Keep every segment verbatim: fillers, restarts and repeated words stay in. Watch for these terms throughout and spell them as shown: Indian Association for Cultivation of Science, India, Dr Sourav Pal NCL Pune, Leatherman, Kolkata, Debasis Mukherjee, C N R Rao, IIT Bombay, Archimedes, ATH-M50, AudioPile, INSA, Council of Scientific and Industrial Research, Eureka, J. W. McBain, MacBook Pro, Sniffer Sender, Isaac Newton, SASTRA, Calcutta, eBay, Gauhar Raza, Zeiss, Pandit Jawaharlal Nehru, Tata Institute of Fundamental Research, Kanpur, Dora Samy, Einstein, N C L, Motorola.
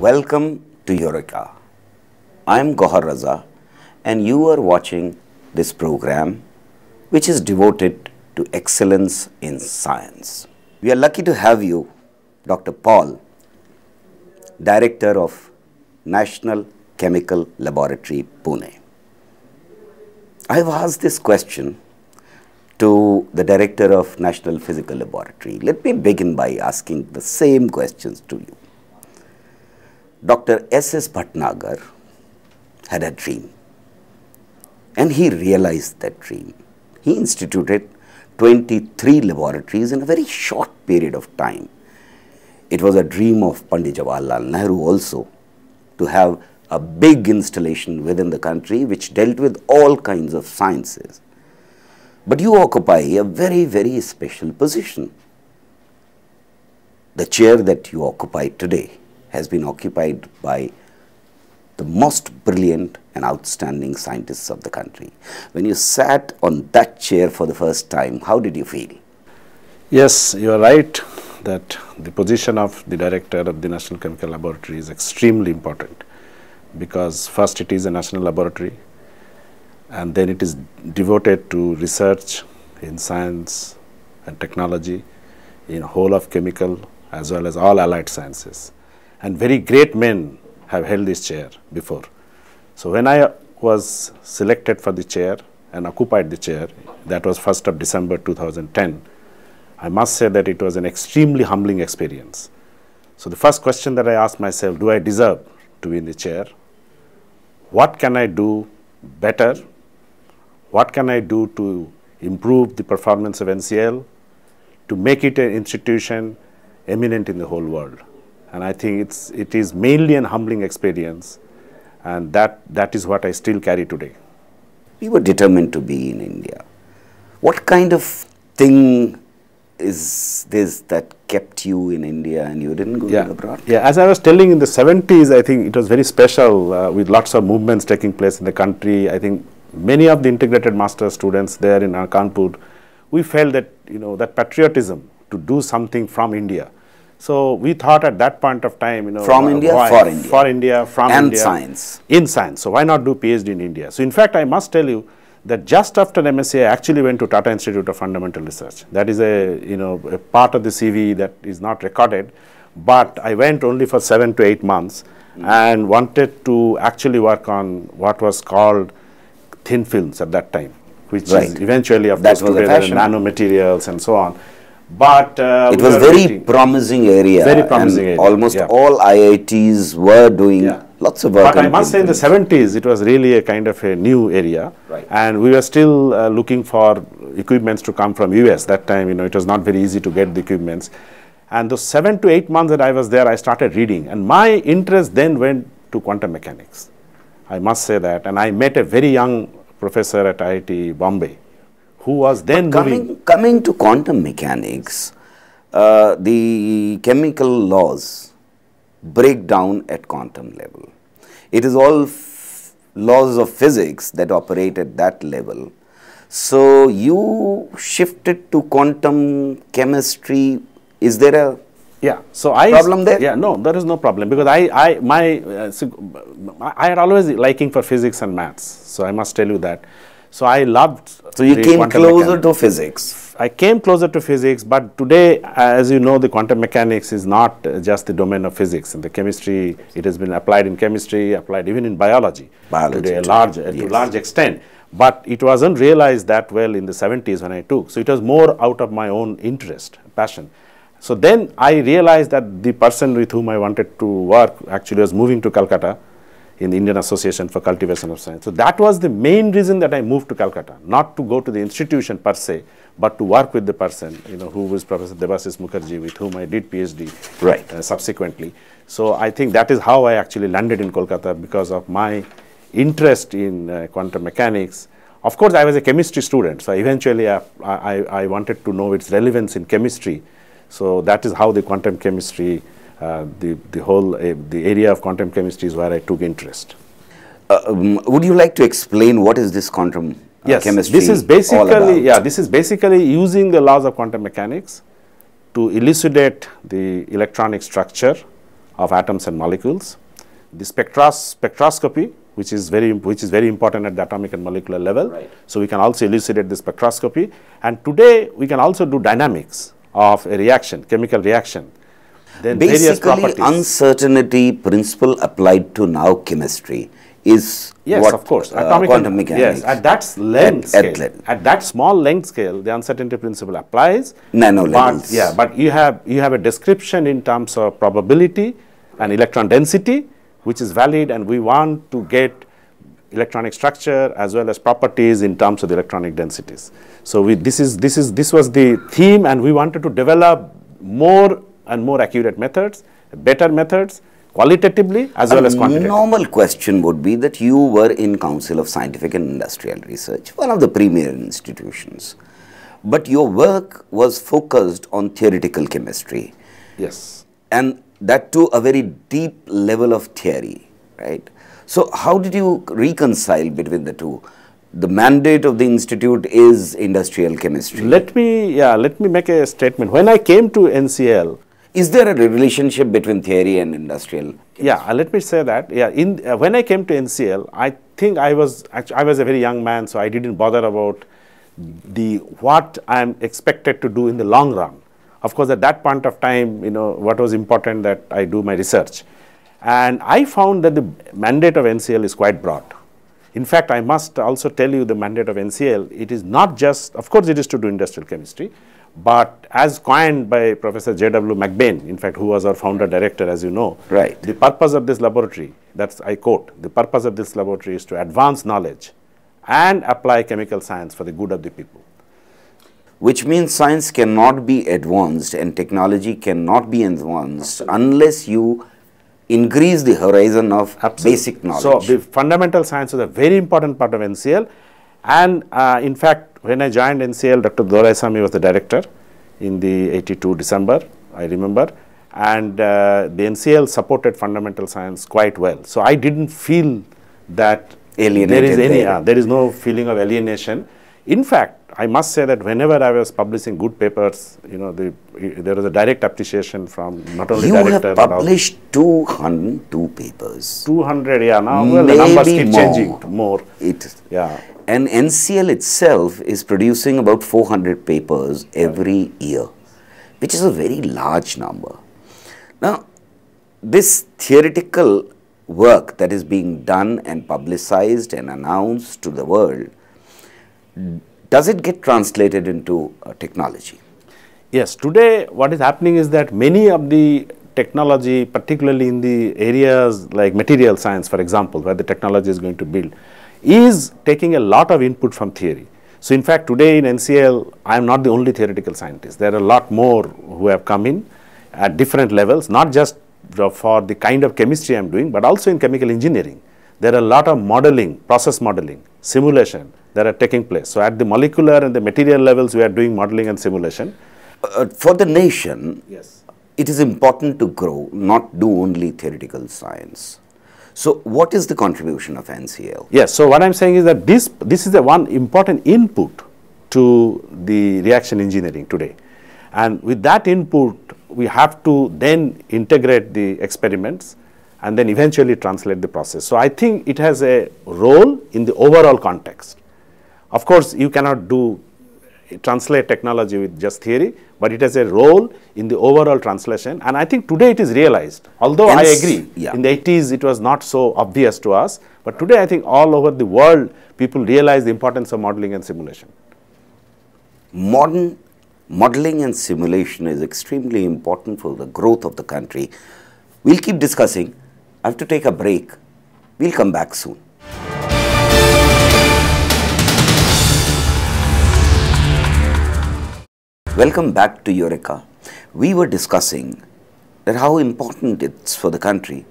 Welcome to Eureka. I am Gauhar Raza and you are watching this program which is devoted to excellence in science. We are lucky to have you, Doctor Paul, Director of National Chemical Laboratory, Pune. I have asked this question to the Director of National Physical Laboratory. Let me begin by asking the same questions to you. Doctor S. S. Bhatnagar had a dream and he realized that dream. He instituted twenty-three laboratories in a very short period of time. It was a dream of Pandit Jawaharlal Nehru also to have a big installation within the country which dealt with all kinds of sciences. But you occupy a very, very special position. The chair that you occupy today has been occupied by the most brilliant and outstanding scientists of the country. When you sat on that chair for the first time, how did you feel? Yes, you are right that the position of the director of the National Chemical Laboratory is extremely important, because first it is a national laboratory and then it is devoted to research in science and technology in whole of chemical as well as all allied sciences. And very great men have held this chair before. So when I was selected for the chair and occupied the chair, that was first of December two thousand ten, I must say that it was an extremely humbling experience. So the first question that I asked myself, do I deserve to be in the chair? What can I do better? What can I do to improve the performance of N C L, to make it an institution eminent in the whole world? And I think it's, it is mainly an humbling experience, and that, that is what I still carry today. You were determined to be in India. What kind of thing is this that kept you in India and you didn't go yeah. abroad? Yeah, as I was telling, in the seventies, I think it was very special uh, with lots of movements taking place in the country. I think many of the integrated master students there in Kanpur, we felt that, you know, that patriotism to do something from India. So we thought at that point of time, you know, from uh, India, why, for India, for India, from and India, science, in science. So why not do PhD in India? So in fact, I must tell you that just after M S C, I actually went to Tata Institute of Fundamental Research. That is a, you know, a part of the C V that is not recorded, but I went only for seven to eight months mm-hmm. and wanted to actually work on what was called thin films at that time, which right. is eventually, of course, nanomaterials and so on. But uh, it was very waiting. promising area. Very promising area. Almost yeah. all I I Ts were doing yeah. lots of work. But I must say, in the seventies, it was really a kind of a new area, right. and we were still uh, looking for equipments to come from U S. That time, you know, it was not very easy to get the equipments. And those seven to eight months that I was there, I started reading, and my interest then went to quantum mechanics. I must say that, and I met a very young professor at I I T Bombay, who was then coming, moving. Coming to quantum mechanics, uh, the chemical laws break down at quantum level. It is all f laws of physics that operate at that level. So you shifted to quantum chemistry. Is there a yeah. so I problem there? Yeah, no, there is no problem, because I, I, my, uh, I had always liking for physics and maths. So I must tell you that. So I loved. So you came closer mechanics. to physics. I came closer to physics, but today, as you know, the quantum mechanics is not uh, just the domain of physics. In the chemistry, it has been applied in chemistry, applied even in biology. Biology today, a large, uh, yes. to a large extent. But it wasn't realized that well in the seventies when I took. So it was more out of my own interest, passion. So then I realized that the person with whom I wanted to work actually was moving to Calcutta, in the Indian Association for Cultivation of Science. So that was the main reason that I moved to Calcutta, not to go to the institution per se, but to work with the person, you know, who was Professor Debasis Mukherjee, with whom I did PhD right. uh, subsequently. So I think that is how I actually landed in Kolkata, because of my interest in uh, quantum mechanics. Of course, I was a chemistry student, so eventually I, I, I wanted to know its relevance in chemistry. So that is how the quantum chemistry Uh, the, the whole, uh, the area of quantum chemistry is where I took interest. Uh, um, would you like to explain what is this quantum uh, yes, chemistry this is basically, all about? Yeah, this is basically using the laws of quantum mechanics to elucidate the electronic structure of atoms and molecules. The spectros spectroscopy, which is very which is very important at the atomic and molecular level. Right. So we can also elucidate the spectroscopy. And today we can also do dynamics of a reaction, chemical reaction. Then basically, uncertainty principle applied to now chemistry is yes, what, of course, uh, atomic quantum mechanics. Yes, at that length at, scale, at, at that small length scale, the uncertainty principle applies. Nano levels. Yeah, but you have you have a description in terms of probability and electron density, which is valid, and we want to get electronic structure as well as properties in terms of the electronic densities. So we this is this is this was the theme, and we wanted to develop more and more accurate methods, better methods, qualitatively as well as quantitatively. A normal question would be that you were in Council of Scientific and Industrial Research, one of the premier institutions, but your work was focused on theoretical chemistry. Yes. And that too a very deep level of theory, right? So how did you reconcile between the two? The mandate of the institute is industrial chemistry. Let me, yeah, let me make a statement. When I came to N C L, is there a relationship between theory and industrial chemistry? Yeah, uh, let me say that. Yeah, in uh, when I came to N C L, I think I was I was a very young man, so I didn't bother about the what I am expected to do in the long run. Of course, at that point of time, you know, what was important that I do my research, and I found that the mandate of N C L is quite broad. In fact, I must also tell you the mandate of N C L. It is not just, of course, it is to do industrial chemistry. But as coined by Professor J W McBain, in fact, who was our founder director, as you know, right. The purpose of this laboratory, that's I quote, the purpose of this laboratory is to advance knowledge and apply chemical science for the good of the people. Which means science cannot be advanced and technology cannot be advanced unless you increase the horizon of Absolutely. Basic knowledge. So, the fundamental science is a very important part of N C L. And uh, in fact, when I joined N C L, Doctor Dora Samy was the director in the eighty-two December, I remember, and uh, the N C L supported fundamental science quite well. So I didn't feel that Alienated there is any, uh, there is no feeling of alienation. In fact, I must say that whenever I was publishing good papers, you know, the, there was a direct appreciation from not only you director. You have published two hundred two papers. two hundred, yeah. Now, well, the numbers keep more. changing more. It, yeah. And N C L itself is producing about four hundred papers every year, which is a very large number. Now, this theoretical work that is being done and publicized and announced to the world, does it get translated into uh, technology? Yes, today what is happening is that many of the technology, particularly in the areas like material science, for example, where the technology is going to build, is taking a lot of input from theory. So, in fact, today in N C L, I am not the only theoretical scientist. There are a lot more who have come in at different levels, not just for the kind of chemistry I am doing, but also in chemical engineering. There are a lot of modeling, process modeling, simulation that are taking place. So, at the molecular and the material levels, we are doing modeling and simulation. Uh, for the nation, yes. It is important to grow, not do only theoretical science. So, what is the contribution of N C L? Yes. So, what I am saying is that this, this is the one important input to the reaction engineering today. And with that input, we have to then integrate the experiments and then eventually translate the process. So, I think it has a role in the overall context. Of course, you cannot do translate technology with just theory, but it has a role in the overall translation, and I think today it is realized, although Hence, I agree, yeah. in the eighties it was not so obvious to us, but today I think all over the world people realize the importance of modeling and simulation. Modern modeling and simulation is extremely important for the growth of the country. We'll keep discussing. I have to take a break. We'll come back soon. Welcome back to Eureka. We were discussing that how important it's for the country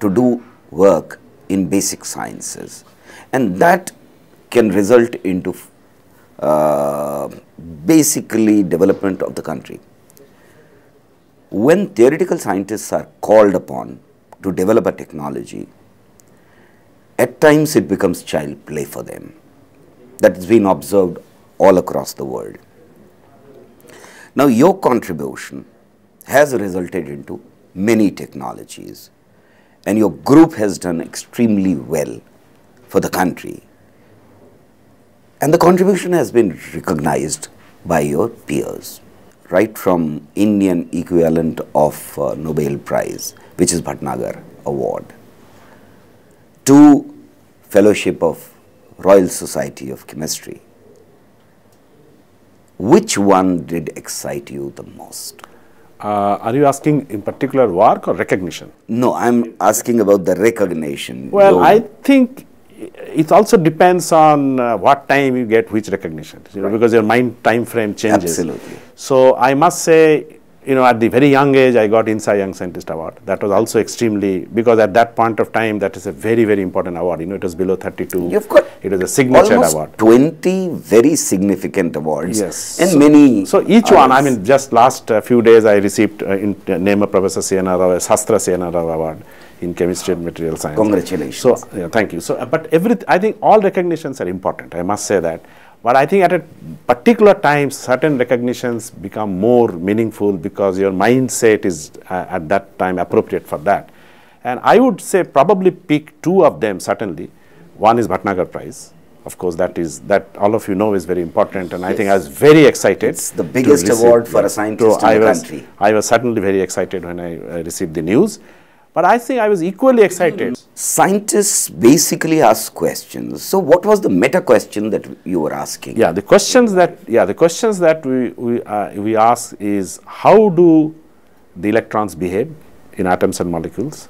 to do work in basic sciences, and that can result into uh, basically development of the country. When theoretical scientists are called upon to develop a technology, at times it becomes child play for them. That's been observed all across the world. Now, your contribution has resulted into many technologies, and your group has done extremely well for the country, and the contribution has been recognized by your peers, right from Indian equivalent of uh, Nobel Prize, which is Bhatnagar Award, to Fellowship of Royal Society of Chemistry. Which one did excite you the most? Uh, are you asking in particular work or recognition? No, I am asking about the recognition. Well, though. I think it also depends on uh, what time you get which recognition, you know, right. because your mind time frame changes. Absolutely. So, I must say, you know, at the very young age, I got INSA Young Scientist Award. That was also extremely, because at that point of time, that is a very, very important award. You know, it was below thirty-two. You've got it was a signature almost award. twenty very significant awards. Yes. And so, many. So, each awards. one, I mean, just last uh, few days, I received uh, in uh, name of Professor C N R Rao, SASTRA C N R Rao Award in Chemistry and Material Science. Congratulations. So, yeah, thank you. So, uh, but every, I think all recognitions are important. I must say that. But I think at a particular time, certain recognitions become more meaningful because your mindset is uh, at that time appropriate for that. And I would say probably pick two of them certainly. One is Bhatnagar Prize. Of course, that is that all of you know is very important, and yes. I think I was very excited. It's the biggest award for a scientist so in I the was, country. I was certainly very excited when I uh, received the news. But I think I was equally excited. Scientists basically ask questions. So, what was the meta question that you were asking? Yeah, the questions that yeah the questions that we we uh, we ask is how do the electrons behave in atoms and molecules?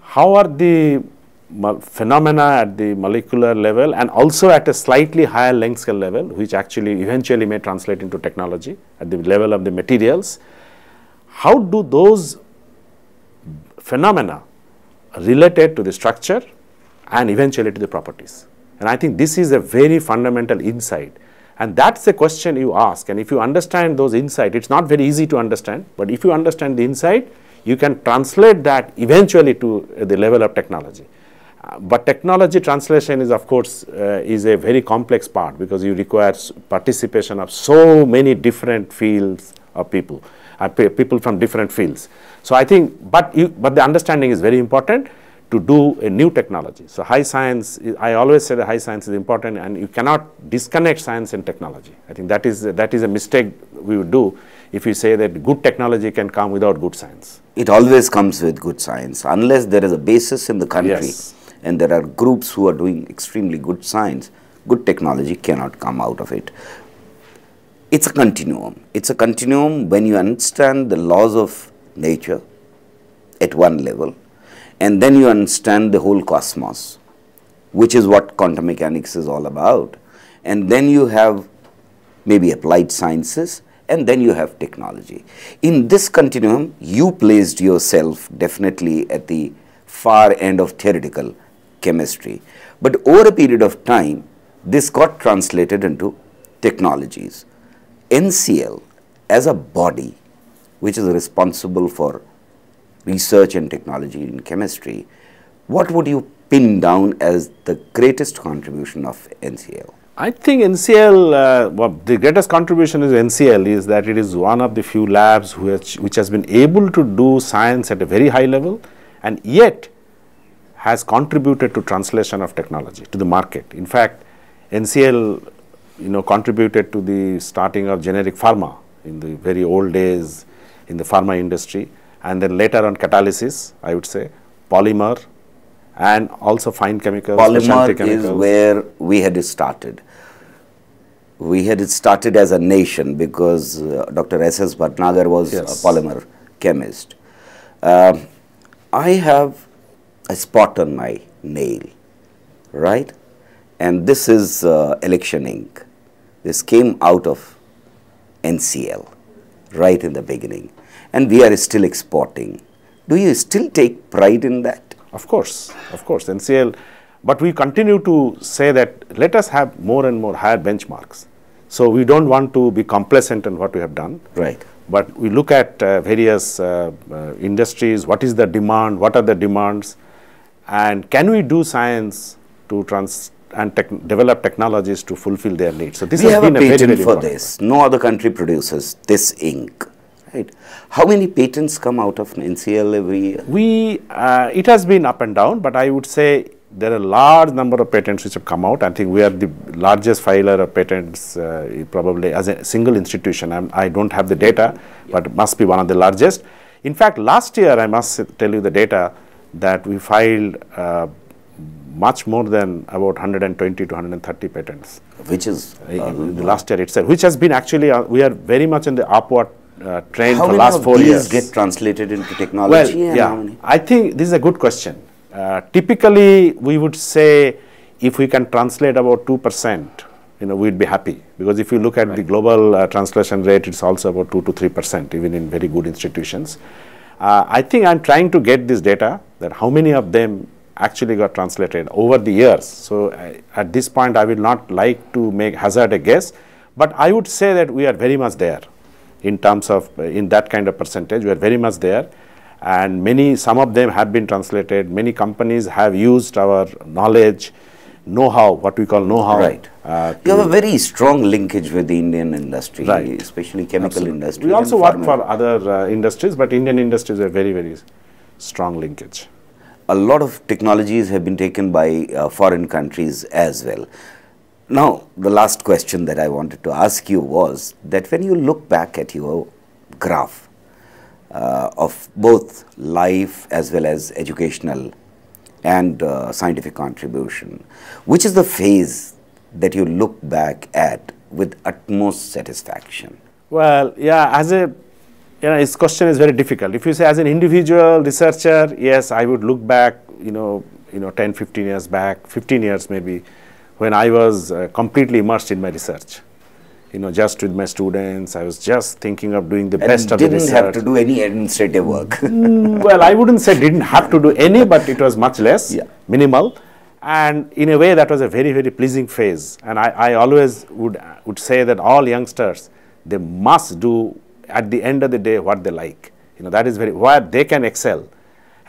How are the phenomena at the molecular level and also at a slightly higher length scale level, which actually eventually may translate into technology at the level of the materials? How do those phenomena related to the structure and eventually to the properties? And I think this is a very fundamental insight, and that's the question you ask. And if you understand those insights, it's not very easy to understand, but if you understand the insight, you can translate that eventually to uh, the level of technology. Uh, but technology translation is of course uh, is a very complex part, because you require participation of so many different fields of people. People from different fields. So, I think, but you, but the understanding is very important to do a new technology. So, high science, is, I always say that high science is important, and you cannot disconnect science and technology. I think that is, that is a mistake we would do if you say that good technology can come without good science. It always comes with good science, unless there is a basis in the country, yes. and there are groups who are doing extremely good science, good technology cannot come out of it. It's a continuum. It's a continuum when you understand the laws of nature at one level, and then you understand the whole cosmos, which is what quantum mechanics is all about. And then you have maybe applied sciences, and then you have technology. In this continuum, you placed yourself definitely at the far end of theoretical chemistry. But over a period of time, this got translated into technologies. N C L as a body which is responsible for research and technology in chemistry, what would you pin down as the greatest contribution of N C L? I think N C L, uh, well, the greatest contribution is N C L is that it is one of the few labs which, which has been able to do science at a very high level, and yet has contributed to translation of technology to the market. In fact, N C L you know, contributed to the starting of generic pharma in the very old days in the pharma industry, and then later on catalysis, I would say, polymer, and also fine chemicals. Polymer chemicals. Is where we had started. We had started as a nation because uh, Doctor S. S. Bhatnagar was yes. a polymer chemist. Uh, I have a spot on my nail, right? And this is uh, election ink. This came out of N C L right in the beginning, and we are still exporting. Do you still take pride in that? Of course, of course, N C L. But we continue to say that let us have more and more higher benchmarks. So, we don't want to be complacent in what we have done. Right. But we look at uh, various uh, uh, industries, what is the demand, what are the demands, and can we do science to trans and tech develop technologies to fulfill their needs. So, this we has have been a patent a very, very for this. No other country produces this ink. Right. How many patents come out of N C L every year? We, uh, it has been up and down, but I would say there are a large number of patents which have come out. I think we are the largest filer of patents uh, probably as a single institution. I'm, I don't have the data, but it must be one of the largest. In fact, last year, I must tell you the data that we filed uh, much more than about one hundred twenty to one hundred thirty patents. Which is? Uh, in the last year itself, which has been actually, uh, we are very much in the upward Uh, trend for last four years. How many of these get translated into technology? Well, yeah, yeah. I think this is a good question. Uh, typically, we would say if we can translate about two percent, you know, we'd be happy. Because if you look at right. the global uh, translation rate, it's also about two to three percent, even in very good institutions. Uh, I think I'm trying to get this data, that how many of them actually got translated over the years. So, uh, at this point, I will not like to make hazard a guess, but I would say that we are very much there. In terms of, uh, in that kind of percentage, we are very much there, and many, some of them have been translated, many companies have used our knowledge, know-how, what we call know-how. Right. Uh, you have a very strong linkage with the Indian industry, right. especially chemical Absolutely. industry. We also work for other uh, industries, but Indian industries are very, very strong linkage. A lot of technologies have been taken by uh, foreign countries as well. Now, the last question that I wanted to ask you was that when you look back at your graph uh, of both life as well as educational and uh, scientific contribution, which is the phase that you look back at with utmost satisfaction? Well, yeah, as a, you know, this question is very difficult. If you say as an individual researcher, yes, I would look back, you know, you know, ten, fifteen years back, fifteen years maybe, when I was uh, completely immersed in my research, you know, just with my students, I was just thinking of doing the and best of the research. Didn't have to do any administrative work. mm, well, I wouldn't say didn't have to do any, but it was much less, yeah. minimal. And in a way, that was a very, very pleasing phase. And I, I always would, would say that all youngsters, they must do at the end of the day what they like. You know, that is very, where they can excel.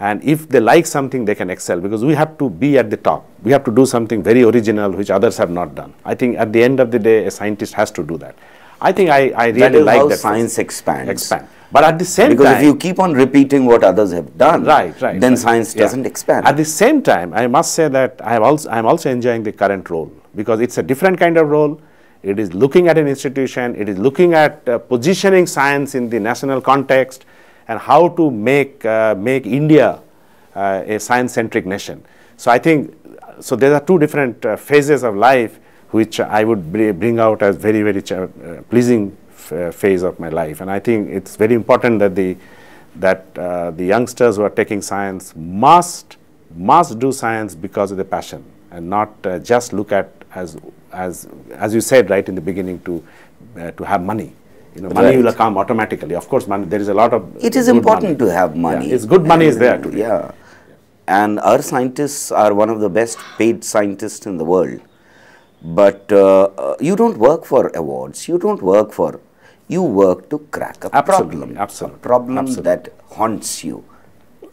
And if they like something, they can excel, because we have to be at the top. We have to do something very original, which others have not done. I think at the end of the day, a scientist has to do that. I think I, I really like that. That is how science expands. Expand. But at the same time... Because if you keep on repeating what others have done, right, right, then right. science doesn't yeah. expand. At the same time, I must say that I have also, I'm also enjoying the current role, because it's a different kind of role. It is looking at an institution. It is looking at uh, positioning science in the national context, and how to make uh, make India uh, a science-centric nation. So I think, so there are two different uh, phases of life, which I would bring out as very, very ch uh, pleasing uh, phase of my life. And I think it's very important that the, that uh, the youngsters who are taking science must, must do science because of the passion, and not uh, just look at, as, as, as you said right in the beginning, to, uh, to have money. You know, money right. will come automatically. Of course, money, there is a lot of... It is important money. to have money. Yeah, it's good money is there today. Yeah. And our scientists are one of the best paid scientists in the world. But uh, you don't work for awards. You don't work for... You work to crack a absolutely, problem. Absolutely. A problem absolutely. that haunts you.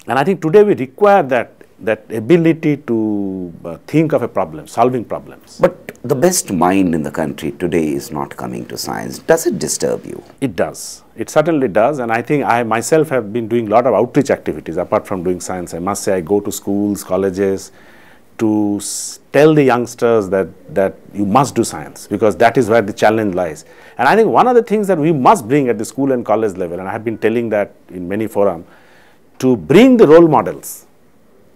And I think today we require that, that ability to uh, think of a problem, solving problems. But the best mind in the country today is not coming to science. Does it disturb you? It does. It certainly does. And I think I myself have been doing a lot of outreach activities apart from doing science. I must say I go to schools, colleges to s tell the youngsters that, that you must do science, because that is where the challenge lies. And I think one of the things that we must bring at the school and college level, and I have been telling that in many forums, to bring the role models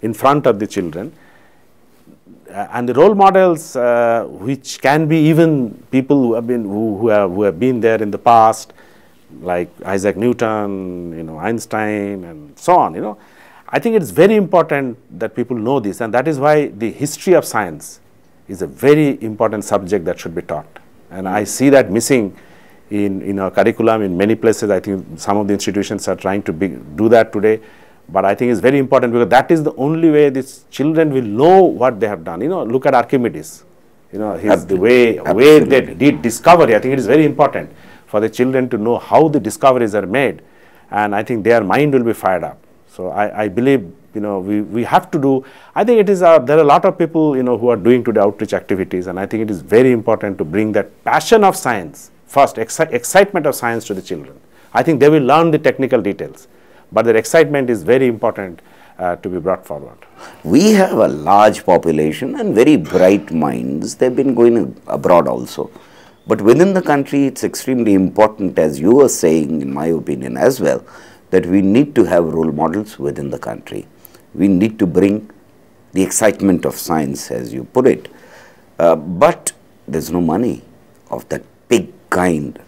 in front of the children. Uh, and the role models, uh, which can be even people who have been who, who have who have been there in the past, like Isaac Newton, you know, Einstein, and so on. You know, I think it's very important that people know this, and that is why the history of science is a very important subject that should be taught. And I see that missing in in our curriculum in many places. I think some of the institutions are trying to be, do that today. But I think it's very important, because that is the only way these children will know what they have done. You know, look at Archimedes. You know, his, the way, way they did discovery. I think it is very important for the children to know how the discoveries are made. And I think their mind will be fired up. So I, I believe, you know, we, we have to do, I think it is, a, there are a lot of people, you know, who are doing today outreach activities. And I think it is very important to bring that passion of science, first, exci- excitement of science to the children. I think they will learn the technical details, but their excitement is very important uh, to be brought forward. We have a large population and very bright minds. They've been going abroad also. But within the country, it's extremely important, as you were saying, in my opinion as well, that we need to have role models within the country. We need to bring the excitement of science, as you put it. Uh, but there's no money of that big kind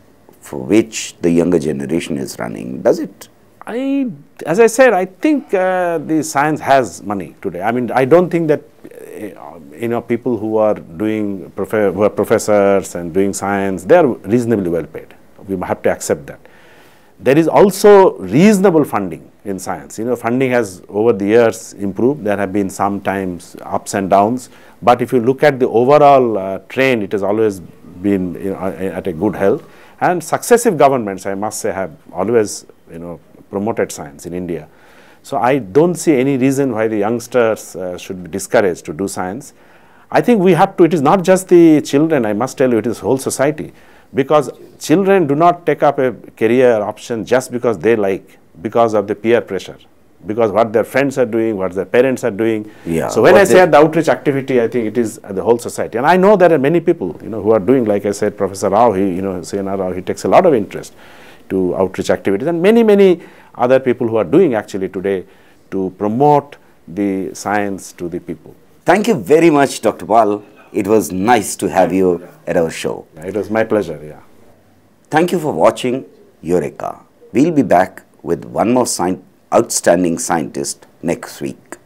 for which the younger generation is running, does it? I, as I said, I think uh, the science has money today. I mean, I don't think that uh, you know people who are doing who are professors and doing science, they are reasonably well paid. We have to accept that. There is also reasonable funding in science. You know, funding has over the years improved. There have been sometimes ups and downs, but if you look at the overall uh, trend, it has always been you know, at a good health. And successive governments, I must say, have always you know promoted science in India. So I don't see any reason why the youngsters uh, should be discouraged to do science. I think we have to. It is not just the children. I must tell you, it is whole society. Because children do not take up a career option just because they like, because of the peer pressure, because what their friends are doing, what their parents are doing. Yeah, so when I say the outreach activity, I think it is the whole society. And I know there are many people, you know, who are doing, like I said, Professor Rao, he, you know, C N R Rao, he takes a lot of interest to outreach activities, and many, many other people who are doing actually today to promote the science to the people. Thank you very much, Doctor Pal. It was nice to have you at our show. It was my pleasure, yeah. Thank you for watching Eureka. We'll be back with one more outstanding scientist next week.